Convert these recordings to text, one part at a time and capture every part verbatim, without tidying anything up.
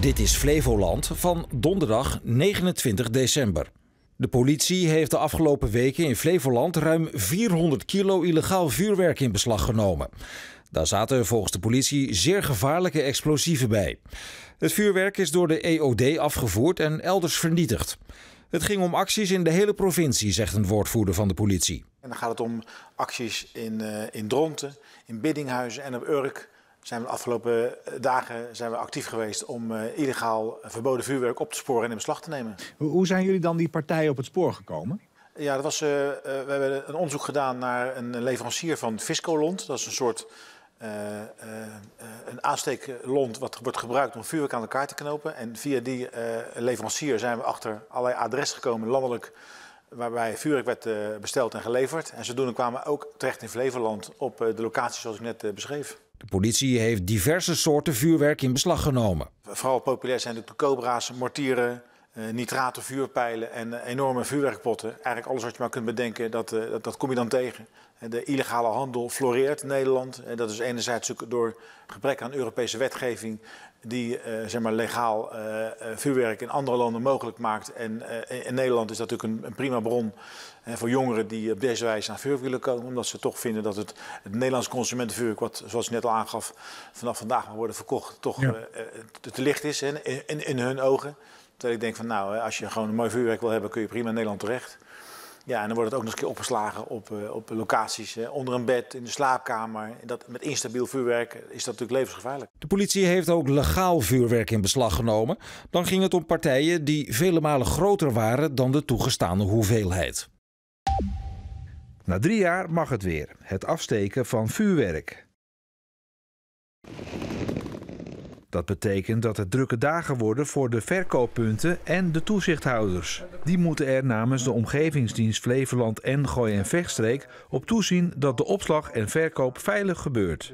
Dit is Flevoland van donderdag negenentwintig december. De politie heeft de afgelopen weken in Flevoland ruim vierhonderd kilo illegaal vuurwerk in beslag genomen. Daar zaten volgens de politie zeer gevaarlijke explosieven bij. Het vuurwerk is door de E O D afgevoerd en elders vernietigd. Het ging om acties in de hele provincie, zegt een woordvoerder van de politie. En dan gaat het om acties in, uh, in Dronten, in Biddinghuizen en op Urk. Zijn we de afgelopen dagen zijn we actief geweest om uh, illegaal verboden vuurwerk op te sporen en in beslag te nemen. Hoe zijn jullie dan die partijen op het spoor gekomen? Ja, dat was, uh, uh, we hebben een onderzoek gedaan naar een leverancier van Fisco Lont. Dat is een soort uh, uh, een aansteeklont wat wordt gebruikt om vuurwerk aan elkaar te knopen. En via die uh, leverancier zijn we achter allerlei adressen gekomen, landelijk, waarbij vuurwerk werd uh, besteld en geleverd. En zodoende kwamen we ook terecht in Flevoland op uh, de locatie zoals ik net uh, beschreef. De politie heeft diverse soorten vuurwerk in beslag genomen. Vooral populair zijn natuurlijk de cobra's, mortieren, nitraten, vuurpijlen en enorme vuurwerkpotten. Eigenlijk alles wat je maar kunt bedenken, dat, dat, dat kom je dan tegen. De illegale handel floreert in Nederland. Dat is enerzijds door gebrek aan Europese wetgeving die zeg maar, legaal vuurwerk in andere landen mogelijk maakt. En in Nederland is dat natuurlijk een prima bron voor jongeren die op deze wijze aan vuurwerk willen komen. Omdat ze toch vinden dat het, het Nederlands consumentenvuurwerk, wat zoals ik net al aangaf, vanaf vandaag mag worden verkocht, toch ja. te licht is in, in, in hun ogen. Terwijl ik denk van nou, als je gewoon een mooi vuurwerk wil hebben, kun je prima in Nederland terecht. Ja, en dan wordt het ook nog eens een keer opgeslagen op, op locaties, onder een bed, in de slaapkamer. Dat, met instabiel vuurwerk is dat natuurlijk levensgevaarlijk. De politie heeft ook legaal vuurwerk in beslag genomen. Dan ging het om partijen die vele malen groter waren dan de toegestane hoeveelheid. Na drie jaar mag het weer, het afsteken van vuurwerk. Dat betekent dat het drukke dagen worden voor de verkooppunten en de toezichthouders. Die moeten er namens de Omgevingsdienst Flevoland en Gooi en Vechtstreek op toezien dat de opslag en verkoop veilig gebeurt.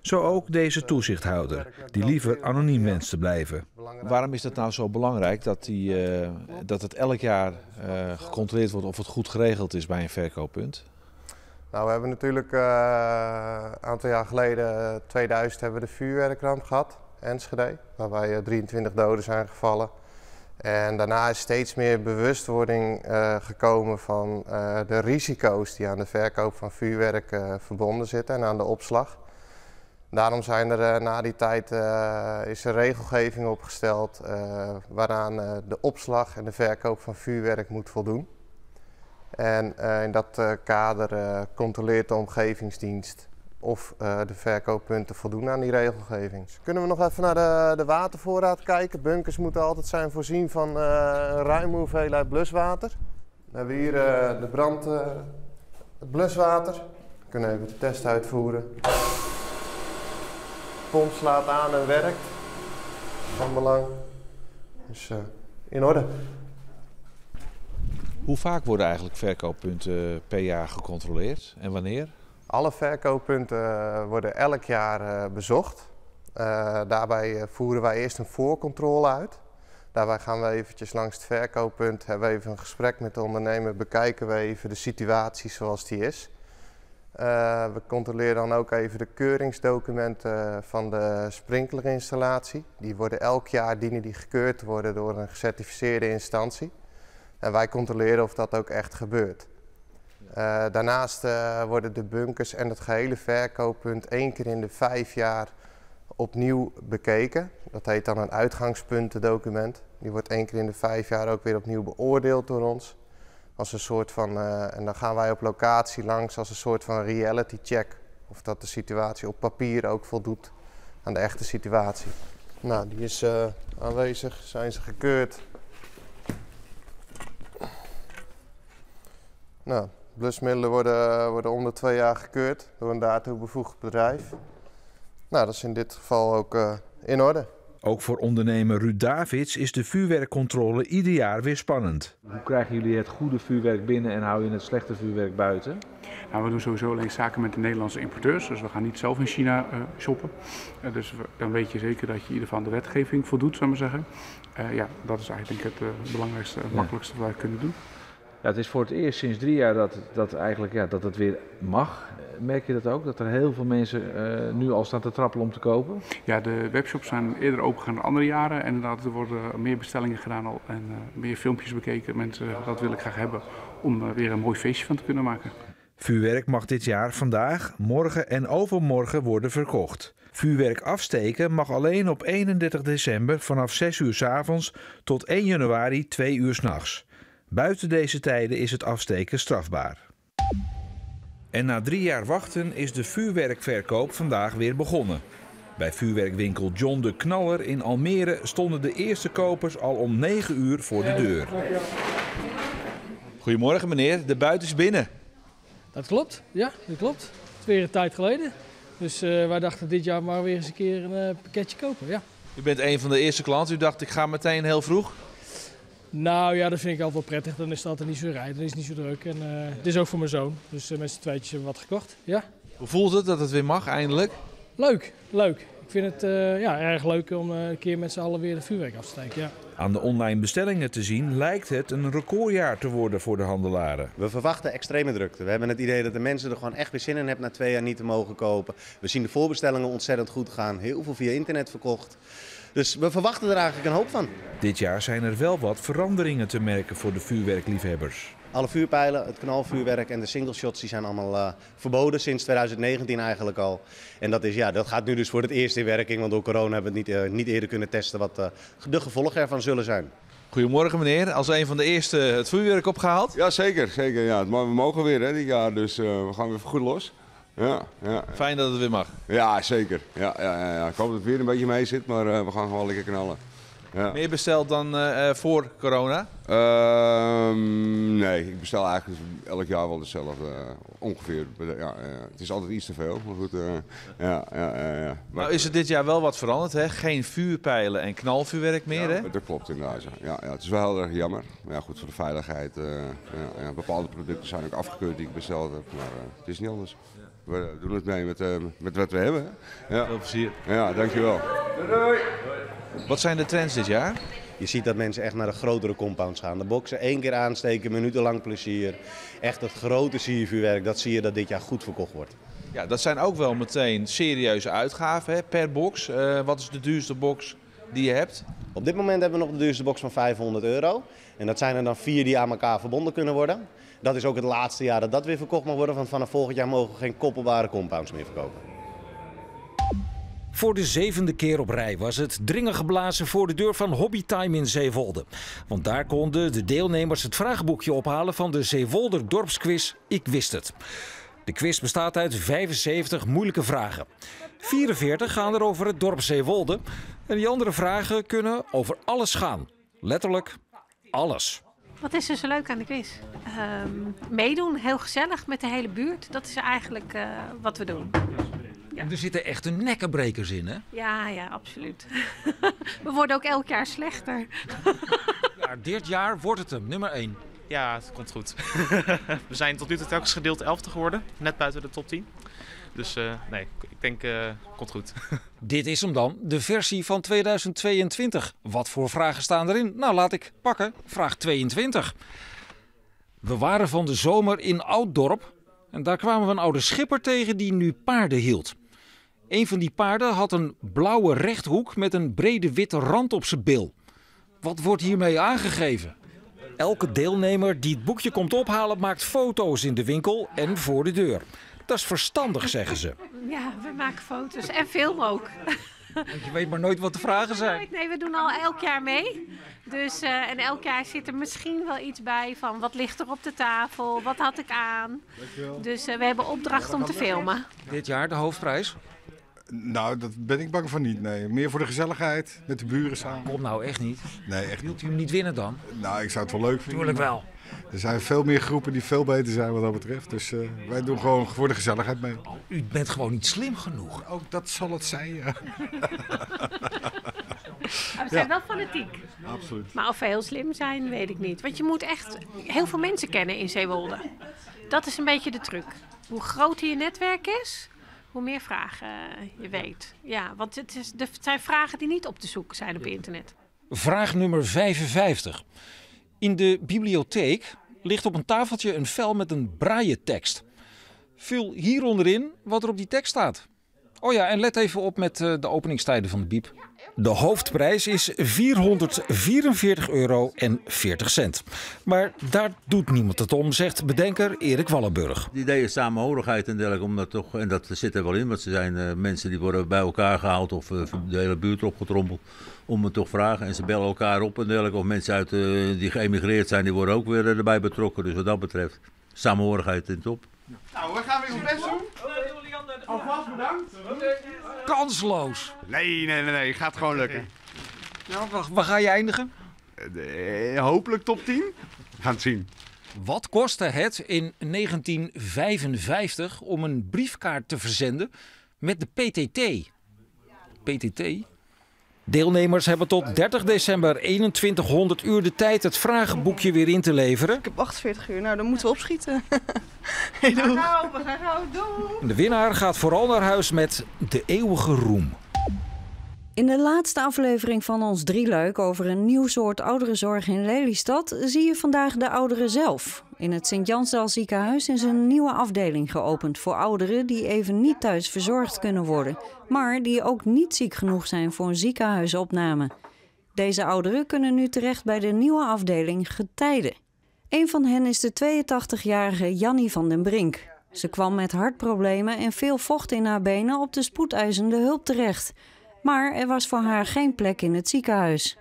Zo ook deze toezichthouder, die liever anoniem wenst te blijven. Waarom is dat nou zo belangrijk dat, die, uh, dat het elk jaar uh, gecontroleerd wordt of het goed geregeld is bij een verkooppunt? Nou, we hebben natuurlijk een uh, aantal jaar geleden, tweeduizend, hebben we de vuurwerkramp gehad. Enschede, waarbij drieëntwintig doden zijn gevallen. En daarna is steeds meer bewustwording uh, gekomen van uh, de risico's die aan de verkoop van vuurwerk uh, verbonden zitten en aan de opslag. Daarom zijn er uh, na die tijd uh, is er regelgeving opgesteld uh, waaraan uh, de opslag en de verkoop van vuurwerk moet voldoen. En uh, in dat uh, kader uh, controleert de Omgevingsdienst of uh, de verkooppunten voldoen aan die regelgeving. Kunnen we nog even naar de, de watervoorraad kijken? Bunkers moeten altijd zijn voorzien van uh, een ruime hoeveelheid bluswater. We hebben hier uh, de brand, uh, het bluswater. We kunnen even de test uitvoeren. De pomp slaat aan en werkt. Van belang. Dus uh, in orde. Hoe vaak worden eigenlijk verkooppunten per jaar gecontroleerd en wanneer? Alle verkooppunten worden elk jaar bezocht. Uh, daarbij voeren wij eerst een voorcontrole uit. Daarbij gaan we eventjes langs het verkooppunt, hebben we even een gesprek met de ondernemer, bekijken we even de situatie zoals die is. Uh, we controleren dan ook even de keuringsdocumenten van de sprinklerinstallatie. Die worden elk jaar dienen die gekeurd te worden door een gecertificeerde instantie. En wij controleren of dat ook echt gebeurt. Uh, daarnaast uh, worden de bunkers en het gehele verkooppunt één keer in de vijf jaar opnieuw bekeken. Dat heet dan een uitgangspuntendocument. Die wordt één keer in de vijf jaar ook weer opnieuw beoordeeld door ons. Als een soort van, uh, en dan gaan wij op locatie langs als een soort van reality check. Of dat de situatie op papier ook voldoet aan de echte situatie. Nou, die is uh, aanwezig. Zijn ze gekeurd? Nou. Blusmiddelen worden, worden om de twee jaar gekeurd door een daartoe bevoegd bedrijf. Nou, dat is in dit geval ook uh, in orde. Ook voor ondernemer Ruud Davids is de vuurwerkcontrole ieder jaar weer spannend. Hoe krijgen jullie het goede vuurwerk binnen en houden je het slechte vuurwerk buiten? Nou, we doen sowieso alleen zaken met de Nederlandse importeurs, dus we gaan niet zelf in China uh, shoppen. Uh, dus we, dan weet je zeker dat je in ieder geval aan de wetgeving voldoet, zou ik maar zeggen. Uh, ja, dat is eigenlijk het uh, belangrijkste en makkelijkste wat wij kunnen doen. Ja, het is voor het eerst sinds drie jaar dat, dat, eigenlijk, ja, dat het weer mag. Merk je dat ook? Dat er heel veel mensen uh, nu al staan te trappelen om te kopen? Ja, de webshops zijn eerder opengegaan dan andere jaren. En inderdaad, er worden meer bestellingen gedaan al en uh, meer filmpjes bekeken. Mensen, uh, dat wil ik graag hebben om uh, weer een mooi feestje van te kunnen maken. Vuurwerk mag dit jaar vandaag, morgen en overmorgen worden verkocht. Vuurwerk afsteken mag alleen op eenendertig december vanaf zes uur 's avonds tot één januari twee uur 's nachts. Buiten deze tijden is het afsteken strafbaar. En na drie jaar wachten is de vuurwerkverkoop vandaag weer begonnen. Bij vuurwerkwinkel John de Knaller in Almere stonden de eerste kopers al om negen uur voor de deur. Goedemorgen meneer, de buit is binnen. Dat klopt, ja, dat klopt. Het is weer een tijd geleden. Dus uh, wij dachten dit jaar maar weer eens een keer een uh, pakketje kopen, ja. U bent een van de eerste klanten, u dacht ik ga meteen heel vroeg? Nou ja, dat vind ik altijd wel prettig. Dan is het altijd niet zo rijden, dan is het niet zo druk. En, uh, ja. Het is ook voor mijn zoon, dus uh, met z'n tweetjes hebben we wat gekocht. Ja. Hoe voelt het dat het weer mag eindelijk? Leuk, leuk. Ik vind het uh, ja, erg leuk om uh, een keer met z'n allen weer de vuurwerk af te steken. Ja. Aan de online bestellingen te zien lijkt het een recordjaar te worden voor de handelaren. We verwachten extreme drukte. We hebben het idee dat de mensen er gewoon echt weer zin in hebben na twee jaar niet te mogen kopen. We zien de voorbestellingen ontzettend goed gaan. Heel veel via internet verkocht. Dus we verwachten er eigenlijk een hoop van. Dit jaar zijn er wel wat veranderingen te merken voor de vuurwerkliefhebbers. Alle vuurpijlen, het knalvuurwerk en de singleshots die zijn allemaal uh, verboden sinds twintig negentien eigenlijk al. En dat, is, ja, dat gaat nu dus voor het eerst in werking, want door corona hebben we het niet, uh, niet eerder kunnen testen wat uh, de gevolgen ervan zullen zijn. Goedemorgen meneer, als een van de eerste het vuurwerk opgehaald? Ja zeker, zeker ja. We mogen weer hè, dit jaar, dus uh, we gaan weer goed los. Ja, ja. Fijn dat het weer mag. Ja zeker, ja, ja, ja, ja. Ik hoop dat het weer een beetje mee zit, maar uh, we gaan gewoon lekker knallen. Ja. Meer besteld dan uh, voor corona? Uh, nee, ik bestel eigenlijk elk jaar wel hetzelfde. Uh, ongeveer. Ja, uh, het is altijd iets te veel. Maar goed, uh, ja, ja, ja, ja. Maar nou is er dit jaar wel wat veranderd, hè? Geen vuurpijlen en knalvuurwerk meer, ja, hè? Dat klopt inderdaad. Ja. Ja, ja, het is wel heel erg jammer. Maar ja, goed, voor de veiligheid. Uh, ja, ja, bepaalde producten zijn ook afgekeurd die ik besteld heb. Maar uh, het is niet anders. We doen het mee met, uh, met wat we hebben. Hè? Ja. Veel plezier. Ja, dankjewel. Doei, doei. Wat zijn de trends dit jaar? Je ziet dat mensen echt naar de grotere compounds gaan. De boksen één keer aansteken, minutenlang plezier. Echt het grote siervuurwerk, dat zie je dat dit jaar goed verkocht wordt. Ja, dat zijn ook wel meteen serieuze uitgaven hè, per box. Uh, wat is de duurste box die je hebt? Op dit moment hebben we nog de duurste box van vijfhonderd euro. En dat zijn er dan vier die aan elkaar verbonden kunnen worden. Dat is ook het laatste jaar dat dat weer verkocht mag worden. Want vanaf volgend jaar mogen we geen koppelbare compounds meer verkopen. Voor de zevende keer op rij was het dringen geblazen voor de deur van Hobbytime in Zeewolde. Want daar konden de deelnemers het vraagboekje ophalen van de Zeewolder dorpsquiz Ik Wist Het. De quiz bestaat uit vijfenzeventig moeilijke vragen. vierenveertig gaan er over het dorp Zeewolde. En die andere vragen kunnen over alles gaan. Letterlijk alles. Wat is er zo leuk aan de quiz? Um, meedoen, heel gezellig met de hele buurt. Dat is eigenlijk uh, wat we doen. Ja. En er zitten echt een nekkenbrekers in, hè? Ja, ja, absoluut. We worden ook elk jaar slechter. Ja, dit jaar wordt het hem, nummer één. Ja, het komt goed. We zijn tot nu toe telkens gedeeld elfde geworden, net buiten de top tien. Dus uh, nee, ik denk, uh, komt goed. Dit is hem dan, de versie van tweeduizend tweeëntwintig. Wat voor vragen staan erin? Nou, laat ik pakken. Vraag tweeëntwintig. We waren van de zomer in Ouddorp en daar kwamen we een oude schipper tegen die nu paarden hield. Een van die paarden had een blauwe rechthoek met een brede witte rand op zijn bil. Wat wordt hiermee aangegeven? Elke deelnemer die het boekje komt ophalen maakt foto's in de winkel en voor de deur. Dat is verstandig, zeggen ze. Ja, we maken foto's en filmen ook. Want je weet maar nooit wat de vragen zijn. Nee, we doen al elk jaar mee. Dus, uh, en elk jaar zit er misschien wel iets bij van wat ligt er op de tafel, wat had ik aan. Dus uh, we hebben opdracht om te filmen. Dit jaar de hoofdprijs? Nou, dat ben ik bang van niet, nee. Meer voor de gezelligheid, met de buren samen. Kom nou, echt niet. Nee, echt. Wilt u hem niet winnen dan? Nou, ik zou het wel leuk vinden. Tuurlijk wel. Er zijn veel meer groepen die veel beter zijn wat dat betreft. Dus uh, wij doen gewoon voor de gezelligheid mee. Oh, u bent gewoon niet slim genoeg. Ook dat zal het zijn, ja. We zijn ja. wel fanatiek. Absoluut. Maar of we heel slim zijn, weet ik niet. Want je moet echt heel veel mensen kennen in Zeewolde. Dat is een beetje de truc. Hoe groter je netwerk is, hoe meer vragen je weet. Ja, want het, is, het zijn vragen die niet op te zoeken zijn op internet. Vraag nummer vijfenvijftig. In de bibliotheek ligt op een tafeltje een vel met een brailletekst. Vul hier onderin wat er op die tekst staat. Oh ja, en let even op met de openingstijden van de biep. De hoofdprijs is vierhonderdvierenveertig euro en veertig cent. Maar daar doet niemand het om, zegt bedenker Erik Wallenburg. Het idee is samenhorigheid en dergelijke, omdat toch, en dat zit er wel in, want ze zijn uh, mensen die worden bij elkaar gehaald of uh, de hele buurt opgetrommeld om het toch vragen. En ze bellen elkaar op en dergelijke, of mensen uit, uh, die geëmigreerd zijn, die worden ook weer erbij betrokken. Dus wat dat betreft, samenhorigheid in top. Nou, we gaan weer ons best doen. Alvast bedankt. Kansloos. Nee, nee, nee, nee. Gaat gewoon lukken. Ja, waar, waar ga je eindigen? Uh, hopelijk top tien. Gaan het zien. Wat kostte het in negentien vijfenvijftig om een briefkaart te verzenden met de P T T? P T T? Deelnemers hebben tot dertig december eenentwintighonderd uur de tijd het vragenboekje weer in te leveren. Ik heb achtenveertig uur, nou dan moeten we opschieten. Hey, doe. Nou, we gaan gauw doen. De winnaar gaat vooral naar huis met de eeuwige roem. In de laatste aflevering van ons drieluik over een nieuw soort ouderenzorg in Lelystad zie je vandaag de ouderen zelf. In het Sint-Jansdal Ziekenhuis is een nieuwe afdeling geopend voor ouderen die even niet thuis verzorgd kunnen worden, maar die ook niet ziek genoeg zijn voor een ziekenhuisopname. Deze ouderen kunnen nu terecht bij de nieuwe afdeling Getijden. Een van hen is de tweeëntachtigjarige Jannie van den Brink. Ze kwam met hartproblemen en veel vocht in haar benen op de spoedeisende hulp terecht. Maar er was voor haar geen plek in het ziekenhuis.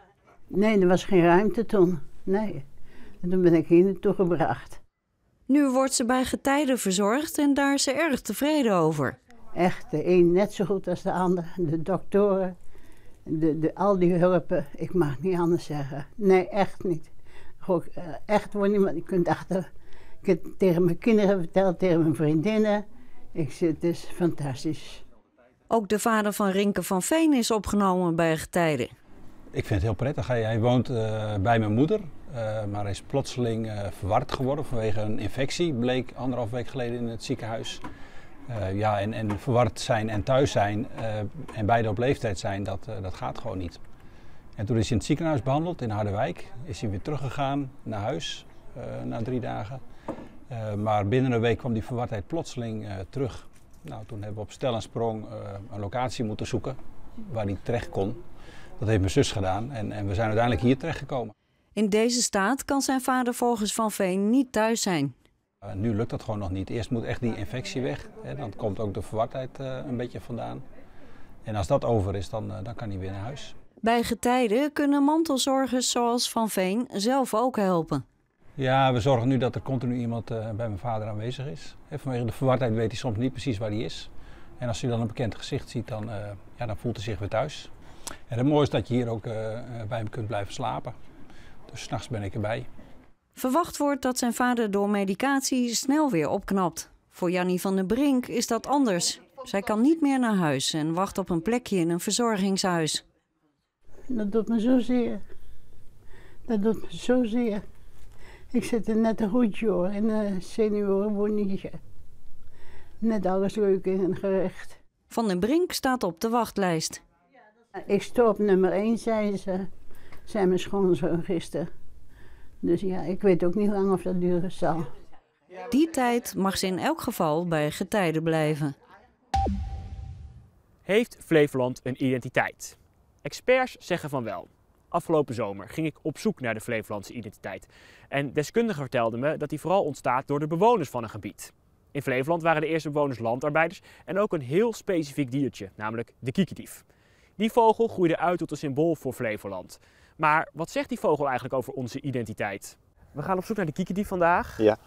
Nee, er was geen ruimte toen. Nee. En toen ben ik hier naartoe gebracht. Nu wordt ze bij Getijden verzorgd en daar is ze erg tevreden over. Echt, de een net zo goed als de ander. De doktoren, de, de, al die hulpen. Ik mag niet anders zeggen. Nee, echt niet. Goh, echt wordt niemand. Ik kunt achter. Ik heb het tegen mijn kinderen verteld, tegen mijn vriendinnen. Ik zit dus fantastisch. Ook de vader van Rinke van Veen is opgenomen bij Getijden. Ik vind het heel prettig. Hij, hij woont uh, bij mijn moeder, uh, maar hij is plotseling uh, verward geworden vanwege een infectie. Bleek anderhalf week geleden in het ziekenhuis. Uh, ja, en, en verward zijn en thuis zijn uh, en beide op leeftijd zijn, dat, uh, dat gaat gewoon niet. En toen is hij in het ziekenhuis behandeld in Harderwijk. Is hij weer teruggegaan naar huis uh, na drie dagen. Uh, maar binnen een week kwam die verwardheid plotseling uh, terug. Nou, toen hebben we op stel en sprong uh, een locatie moeten zoeken waar hij terecht kon. Dat heeft mijn zus gedaan en, en we zijn uiteindelijk hier terechtgekomen. In deze staat kan zijn vader volgens Van Veen niet thuis zijn. Uh, nu lukt dat gewoon nog niet. Eerst moet echt die infectie weg. Hè, dan komt ook de verwardheid uh, een beetje vandaan. En als dat over is, dan, uh, dan kan hij weer naar huis. Bij Getijden kunnen mantelzorgers zoals Van Veen zelf ook helpen. Ja, we zorgen nu dat er continu iemand uh, bij mijn vader aanwezig is. He, vanwege de verwardheid weet hij soms niet precies waar hij is. En als hij dan een bekend gezicht ziet, dan, uh, ja, dan voelt hij zich weer thuis. En het mooie is dat je hier ook uh, bij hem kunt blijven slapen. Dus 's nachts ben ik erbij. Verwacht wordt dat zijn vader door medicatie snel weer opknapt. Voor Jannie van den Brink is dat anders. Zij kan niet meer naar huis en wacht op een plekje in een verzorgingshuis. Dat doet me zozeer. Dat doet me zozeer. Ik zit er net een goedje hoor, in een seniorenwoningje. Net alles leuk en gerecht. Van den Brink staat op de wachtlijst. Ik stond op nummer één, zei ze, zei mijn schoonzoon gisteren. Dus ja, ik weet ook niet lang of dat duren zal. Die tijd mag ze in elk geval bij Getijden blijven. Heeft Flevoland een identiteit? Experts zeggen van wel. Afgelopen zomer ging ik op zoek naar de Flevolandse identiteit. En deskundigen vertelden me dat die vooral ontstaat door de bewoners van een gebied. In Flevoland waren de eerste bewoners landarbeiders en ook een heel specifiek diertje, namelijk de kiekendief. Die vogel groeide uit tot een symbool voor Flevoland. Maar wat zegt die vogel eigenlijk over onze identiteit? We gaan op zoek naar de kiekendief vandaag. Ja.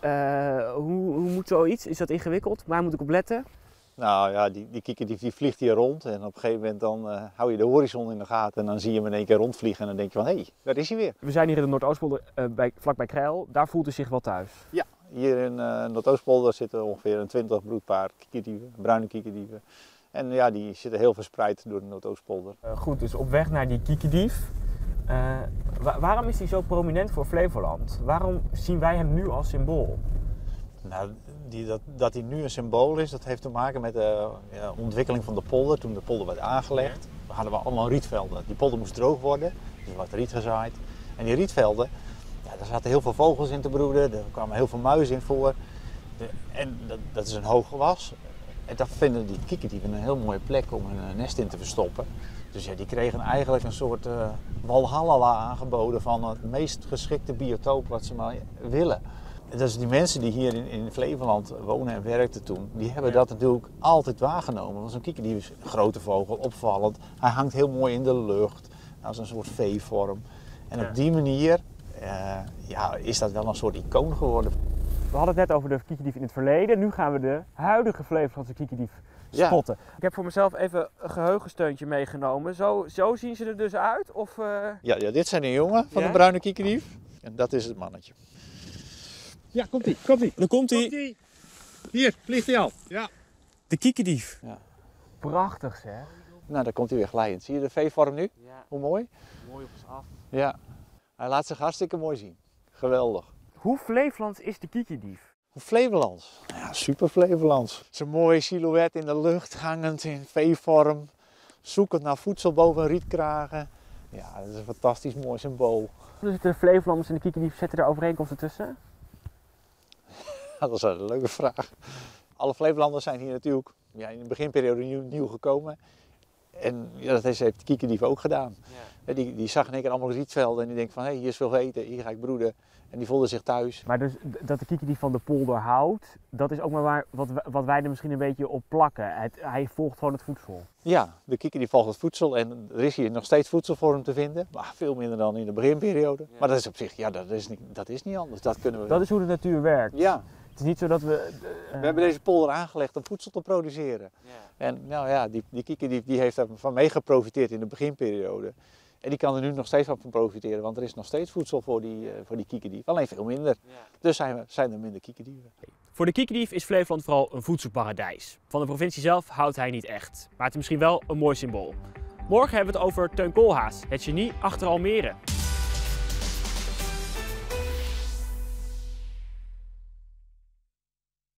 Uh, hoe, hoe moet zoiets? Is dat ingewikkeld? Waar moet ik op letten? Nou ja, die, die kiekendief die vliegt hier rond en op een gegeven moment dan uh, hou je de horizon in de gaten en dan zie je hem in één keer rondvliegen en dan denk je van hé, hey, daar is hij weer. We zijn hier in de Noordoostpolder, uh, bij, vlakbij Krijl, daar voelt hij zich wel thuis? Ja, hier in uh, Noordoostpolder zitten ongeveer een twintig broedpaar kiekerdieven, bruine kiekerdieven. En ja, die zitten heel verspreid door de Noordoostpolder. Uh, goed, dus op weg naar die kiekendief. Uh, wa waarom is hij zo prominent voor Flevoland? Waarom zien wij hem nu als symbool? Nou, die, dat, dat die nu een symbool is, dat heeft te maken met de ja, ontwikkeling van de polder. Toen de polder werd aangelegd, hadden we allemaal rietvelden. Die polder moest droog worden, dus er werd riet gezaaid. En die rietvelden, Ja, daar zaten heel veel vogels in te broeden, er kwamen heel veel muizen in voor. De, en dat, dat is een hoog gewas. En daar vinden die kiekerdieven een heel mooie plek om hun nest in te verstoppen. Dus ja, die kregen eigenlijk een soort uh, walhalla aangeboden van het meest geschikte biotoop wat ze maar willen. Dus die mensen die hier in, in Flevoland wonen en werkten toen, die hebben dat natuurlijk altijd waargenomen. Want zo'n kiekerdief is een grote vogel, opvallend. Hij hangt heel mooi in de lucht, als een soort V-vorm. En ja, op die manier uh, ja, is dat wel een soort icoon geworden. We hadden het net over de kiekerdief in het verleden. Nu gaan we de huidige Flevolandse kiekerdief spotten. Ja. Ik heb voor mezelf even een geheugensteuntje meegenomen. Zo, zo zien ze er dus uit? Of, uh... ja, ja, dit zijn de jongen van ja? de bruine kiekerdief. En dat is het mannetje. Ja, komt-ie, komt-ie. Dan komt-ie. Komt-ie. Hier, vliegt hij al. Ja. De kiekerdief. Ja. Prachtig zeg. Nou, daar komt hij weer glijend. Zie je de V-vorm nu? Ja. Hoe mooi? Mooi op ons af. Ja. Hij laat zich hartstikke mooi zien. Geweldig. Hoe Flevolands is de kiekerdief? Hoe Flevolands? Ja, super Flevolands. Het is een mooie silhouet in de lucht, hangend in V-vorm. Zoekend naar voedsel boven rietkragen. Ja, dat is een fantastisch mooi symbool. Dus de Flevolanders en de kiekerdief, zitten er overeenkomsten tussen? Dat is een leuke vraag. Alle Flevolanders zijn hier natuurlijk ja, in de beginperiode nieuw, nieuw gekomen. En ja, dat heeft de kiekerdief ook gedaan. Ja. Die, die zag in één keer allemaal rietvelden en die denkt van hé, hey, hier is veel eten, hier ga ik broeden. En die voelde zich thuis. Maar dus dat de kiekerdief van de polder houdt, dat is ook maar waar, wat, wat wij er misschien een beetje op plakken. Het, hij volgt gewoon het voedsel. Ja, de kiekerdief volgt het voedsel en er is hier nog steeds voedsel voor hem te vinden. Maar veel minder dan in de beginperiode. Ja. Maar dat is op zich, ja, dat is niet, dat is niet anders. Dat kunnen we... dat is hoe de natuur werkt. Ja. Het is niet zo dat we... Uh... We hebben deze polder aangelegd om voedsel te produceren. Yeah. En nou ja, die, die kiekerdief die heeft daarvan mee geprofiteerd in de beginperiode. En die kan er nu nog steeds van profiteren, want er is nog steeds voedsel voor die, uh, voor die kiekerdief. Alleen veel minder. Yeah. Dus zijn, we, zijn er minder kiekerdieven. Voor de kiekerdief is Flevoland vooral een voedselparadijs. Van de provincie zelf houdt hij niet echt. Maar het is misschien wel een mooi symbool. Morgen hebben we het over Teun Koolhaas, het genie achter Almere.